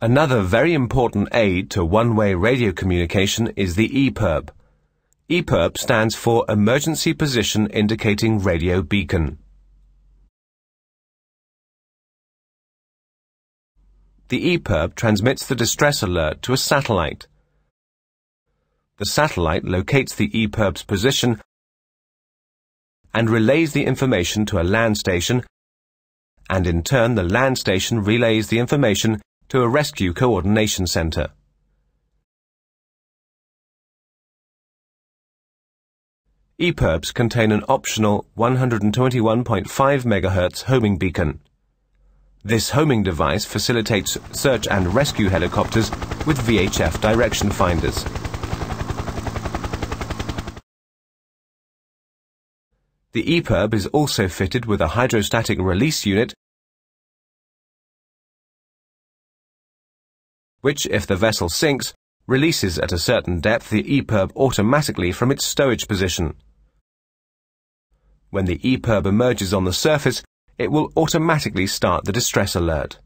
Another very important aid to one-way radio communication is the EPIRB. EPIRB stands for Emergency Position Indicating Radio Beacon. The EPIRB transmits the distress alert to a satellite. The satellite locates the EPIRB's position and relays the information to a land station, and in turn the land station relays the information to a rescue coordination center. EPIRBs contain an optional 121.5 MHz homing beacon. This homing device facilitates search and rescue helicopters with VHF direction finders. The EPIRB is also fitted with a hydrostatic release unit, which, if the vessel sinks, releases at a certain depth the EPIRB automatically from its stowage position. When the EPIRB emerges on the surface, it will automatically start the distress alert.